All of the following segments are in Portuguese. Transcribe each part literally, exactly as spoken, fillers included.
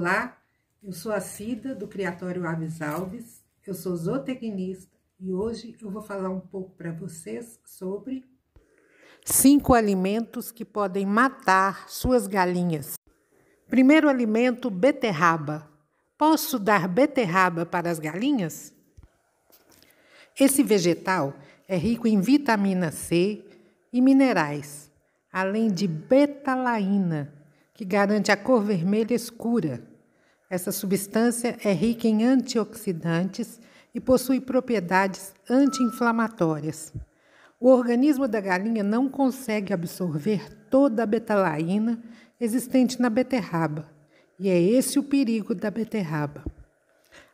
Olá, eu sou a Cida, do Criatório Aves Alves, eu sou zootecnista e hoje eu vou falar um pouco para vocês sobre cinco alimentos que podem matar suas galinhas. Primeiro alimento, beterraba. Posso dar beterraba para as galinhas? Esse vegetal é rico em vitamina C e minerais, além de betalaína, que garante a cor vermelha escura. Essa substância é rica em antioxidantes e possui propriedades anti-inflamatórias. O organismo da galinha não consegue absorver toda a betalaína existente na beterraba, e é esse o perigo da beterraba.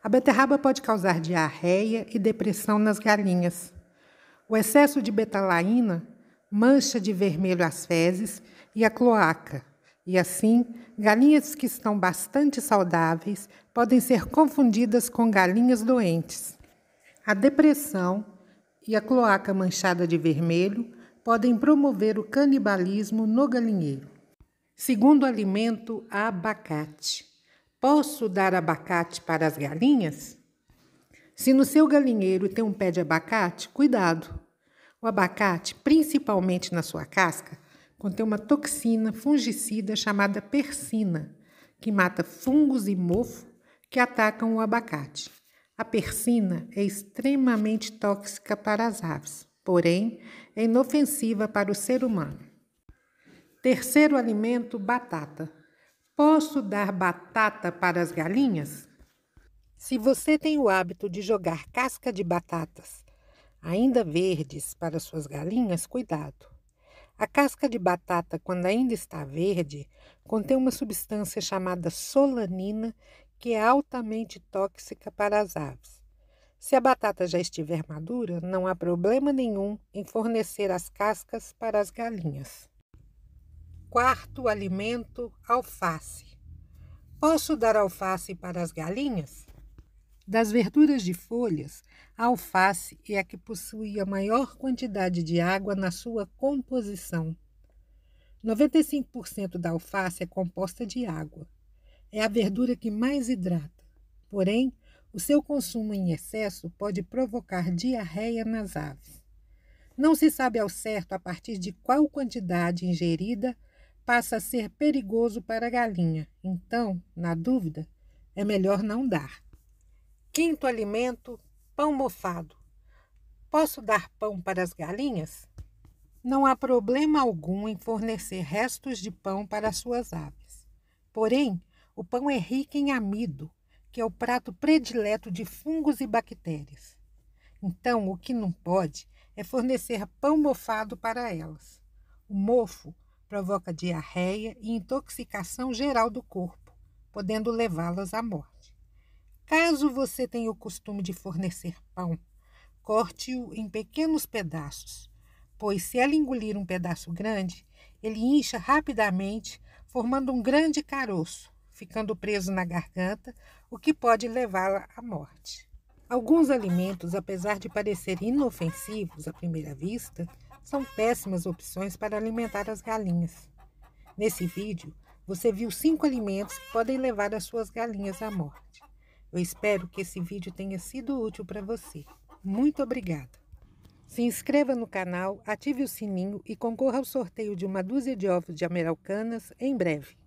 A beterraba pode causar diarreia e depressão nas galinhas. O excesso de betalaína mancha de vermelho as fezes e a cloaca, e assim, galinhas que estão bastante saudáveis podem ser confundidas com galinhas doentes. A depressão e a cloaca manchada de vermelho podem promover o canibalismo no galinheiro. Segundo alimento, abacate. Posso dar abacate para as galinhas? Se no seu galinheiro tem um pé de abacate, cuidado! O abacate, principalmente na sua casca, contém uma toxina fungicida chamada persina, que mata fungos e mofo que atacam o abacate. A persina é extremamente tóxica para as aves, porém é inofensiva para o ser humano. Terceiro alimento, batata. Posso dar batata para as galinhas? Se você tem o hábito de jogar casca de batatas, ainda verdes, para suas galinhas, cuidado! A casca de batata, quando ainda está verde, contém uma substância chamada solanina, que é altamente tóxica para as aves. Se a batata já estiver madura, não há problema nenhum em fornecer as cascas para as galinhas. Quarto alimento, alface. Posso dar alface para as galinhas? Das verduras de folhas, a alface é a que possui a maior quantidade de água na sua composição. noventa e cinco por cento da alface é composta de água. É a verdura que mais hidrata. Porém, o seu consumo em excesso pode provocar diarreia nas aves. Não se sabe ao certo a partir de qual quantidade ingerida passa a ser perigoso para a galinha. Então, na dúvida, é melhor não dar. Quinto alimento, pão mofado. Posso dar pão para as galinhas? Não há problema algum em fornecer restos de pão para as suas aves. Porém, o pão é rico em amido, que é o prato predileto de fungos e bactérias. Então, o que não pode é fornecer pão mofado para elas. O mofo provoca diarreia e intoxicação geral do corpo, podendo levá-las à morte. Caso você tenha o costume de fornecer pão, corte-o em pequenos pedaços, pois se ela engolir um pedaço grande, ele incha rapidamente, formando um grande caroço, ficando preso na garganta, o que pode levá-la à morte. Alguns alimentos, apesar de parecerem inofensivos à primeira vista, são péssimas opções para alimentar as galinhas. Nesse vídeo, você viu cinco alimentos que podem levar as suas galinhas à morte. Eu espero que esse vídeo tenha sido útil para você. Muito obrigada! Se inscreva no canal, ative o sininho e concorra ao sorteio de uma dúzia de ovos de Ameraucanas em breve.